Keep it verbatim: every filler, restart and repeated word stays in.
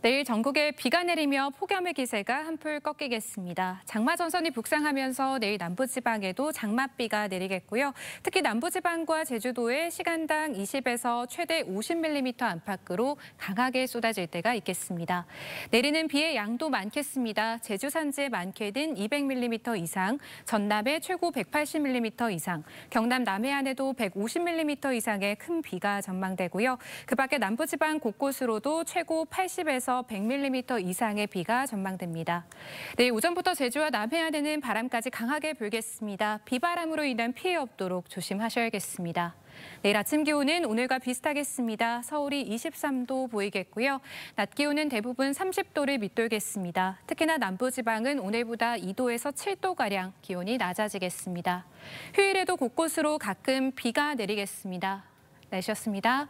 내일 전국에 비가 내리며 폭염의 기세가 한풀 꺾이겠습니다. 장마 전선이 북상하면서 내일 남부지방에도 장맛비가 내리겠고요. 특히 남부지방과 제주도에 시간당 이십에서 최대 오십 밀리미터 안팎으로 강하게 쏟아질 때가 있겠습니다. 내리는 비의 양도 많겠습니다. 제주 산지에 많게는 이백 밀리미터 이상, 전남에 최고 백팔십 밀리미터 이상, 경남 남해안에도 백오십 밀리미터 이상의 큰 비가 전망되고요. 그 밖에 남부지방 곳곳으로도 최고 팔십에서 백 밀리미터 이상의 비가 전망됩니다. 내일 오전부터 제주와 남해안에는 바람까지 강하게 불겠습니다. 비바람으로 인한 피해 없도록 조심하셔야겠습니다. 내일 아침 기온은 오늘과 비슷하겠습니다. 서울이 이십삼 도 보이겠고요. 낮 기온은 대부분 삼십 도를 밑돌겠습니다. 특히나 남부지방은 오늘보다 이 도에서 칠 도가량 기온이 낮아지겠습니다. 휴일에도 곳곳으로 가끔 비가 내리겠습니다. 날씨였습니다.